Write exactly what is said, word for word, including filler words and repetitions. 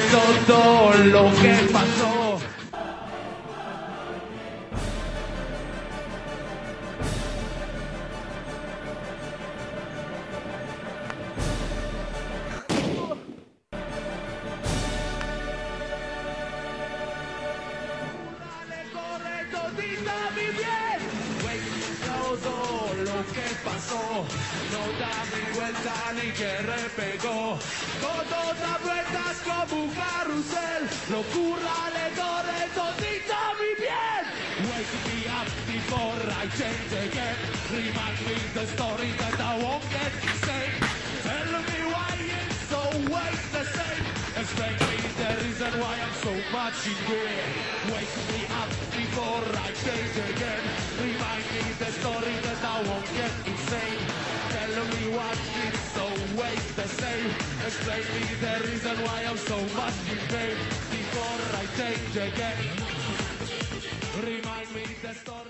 fue todo lo que pasó. Corre todita mi piel, fue todo lo que pasó. No da ni vuelta ni que repegó. Todo da vueltas como un carrusel. Locura le corre todita mi piel. Wake me up before I change again. Remind me the story that I won't get the same. Tell me why it's always the same. Explain me the reason why I'm so much in pain. Wake me up before I change again. Remind me the story that I won't get insane. Tell me why it's always the same. Explain me the reason why I'm so much in pain. Before I change again. Remind me the story.